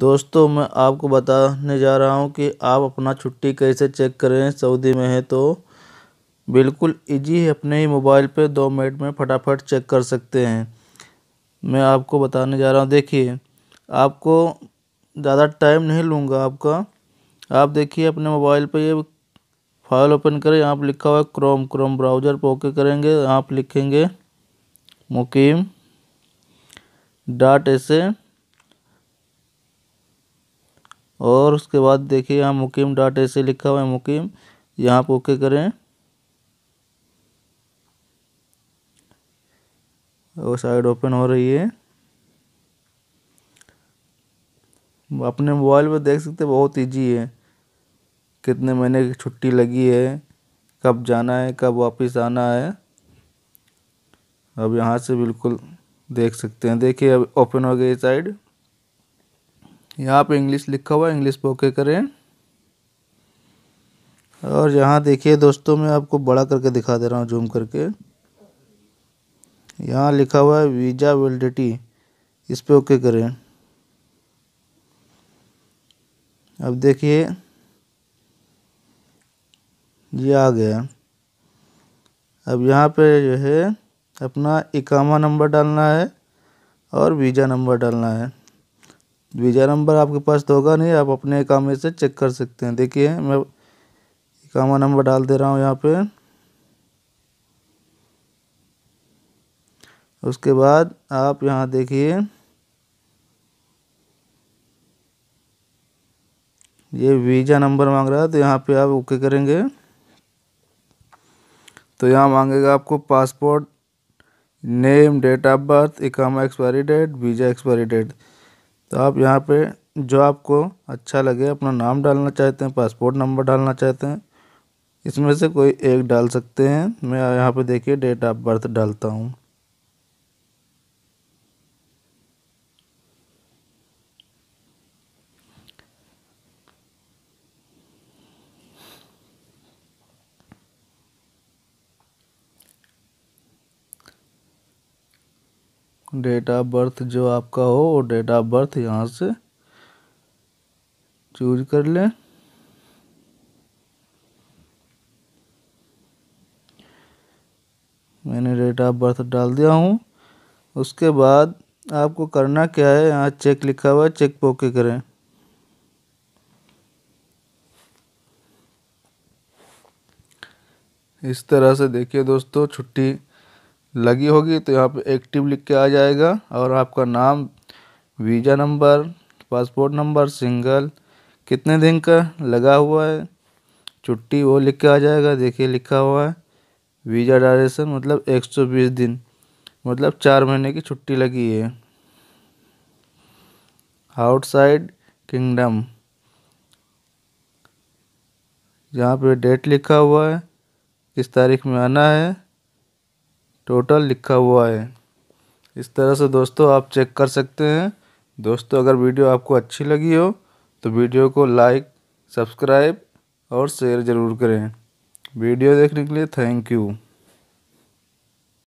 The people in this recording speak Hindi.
दोस्तों मैं आपको बताने जा रहा हूं कि आप अपना छुट्टी कैसे चेक करें। सऊदी में है तो बिल्कुल इजी है, अपने ही मोबाइल पे 2 मिनट में फटाफट चेक कर सकते हैं। मैं आपको बताने जा रहा हूं, देखिए आपको ज़्यादा टाइम नहीं लूँगा आपका। आप देखिए अपने मोबाइल पे ये फाइल ओपन करें, यहाँ पर लिखा हुआ है क्रोम ब्राउज़र पर ओके करेंगे। यहाँ पर लिखेंगे mukim.sa और उसके बाद देखिए यहाँ mukim.sa लिखा हुआ है मुकीम, यहाँ पर ओके करें और साइड ओपन हो रही है। अपने मोबाइल पर देख सकते हैं, बहुत इजी है। कितने महीने की छुट्टी लगी है, कब जाना है, कब वापस आना है, अब यहाँ से बिल्कुल देख सकते हैं। देखिए अब ओपन हो गई साइड, यहाँ पे इंग्लिश लिखा हुआ है, इंग्लिश पे ओके करें। और यहाँ देखिए दोस्तों मैं आपको बड़ा करके दिखा दे रहा हूँ जूम करके, यहाँ लिखा हुआ है वीज़ा वैलिडिटी, इस पे ओके करें। अब देखिए ये आ गया। अब यहाँ पे जो है अपना इकामा नंबर डालना है और वीज़ा नंबर डालना है। वीज़ा नंबर आपके पास तो होगा नहीं, आप अपने इकामे से चेक कर सकते हैं। देखिए मैं इकामा नंबर डाल दे रहा हूँ यहाँ पे। उसके बाद आप यहाँ देखिए ये वीज़ा नंबर मांग रहा है, तो यहाँ पे आप ओके करेंगे। तो यहाँ मांगेगा आपको passport name, date of birth, इकामा expiry date, visa expiry date. तो आप यहाँ पे जो आपको अच्छा लगे अपना नाम डालना चाहते हैं, पासपोर्ट नंबर डालना चाहते हैं, इसमें से कोई एक डाल सकते हैं। मैं यहाँ पे देखिए डेट ऑफ बर्थ डालता हूँ। डेट ऑफ बर्थ जो आपका हो वो डेट ऑफ बर्थ यहाँ से चूज कर लें। मैंने डेट ऑफ बर्थ डाल दिया हूँ। उसके बाद आपको करना क्या है, यहाँ चेक लिखा हुआ है, चेक पे ओके करें। इस तरह से देखिए दोस्तों छुट्टी लगी होगी तो यहाँ पे एक्टिव लिख के आ जाएगा और आपका नाम, visa number, passport number, single, कितने दिन का लगा हुआ है छुट्टी वो लिख के आ जाएगा। देखिए लिखा हुआ है वीज़ा ड्यूरेशन मतलब 120 दिन, मतलब 4 महीने की छुट्टी लगी है आउटसाइड किंगडम। यहाँ पे डेट लिखा हुआ है, किस तारीख में आना है, टोटल लिखा हुआ है। इस तरह से दोस्तों आप चेक कर सकते हैं। दोस्तों अगर वीडियो आपको अच्छी लगी हो तो वीडियो को लाइक, सब्सक्राइब और शेयर ज़रूर करें। वीडियो देखने के लिए थैंक यू।